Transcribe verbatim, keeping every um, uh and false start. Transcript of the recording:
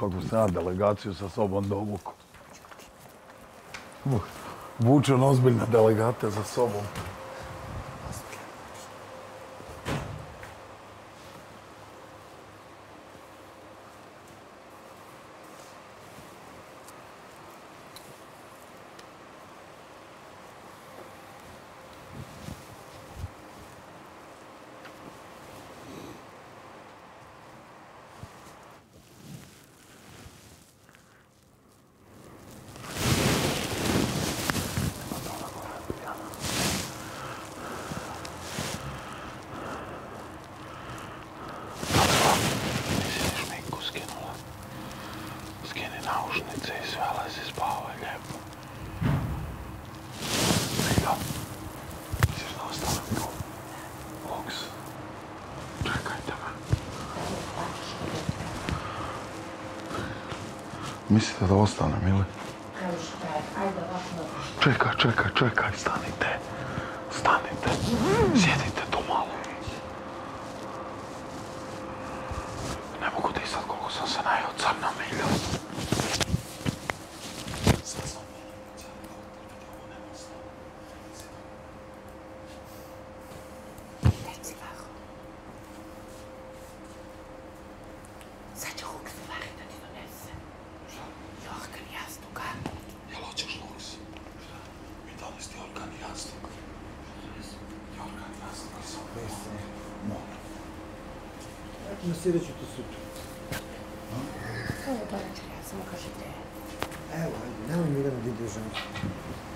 Kako sam ja delegaciju sa sobom dovuku. Vučan ozbiljne delegate za sobom. Mislite da ostanem, ili? Čekaj, čekaj, čekaj, stanite. Stanite. Sjedite tu malo. Ne mogu disati koliko sam se najeo crna milja. Evo, nemoj mi idemo gdje državati.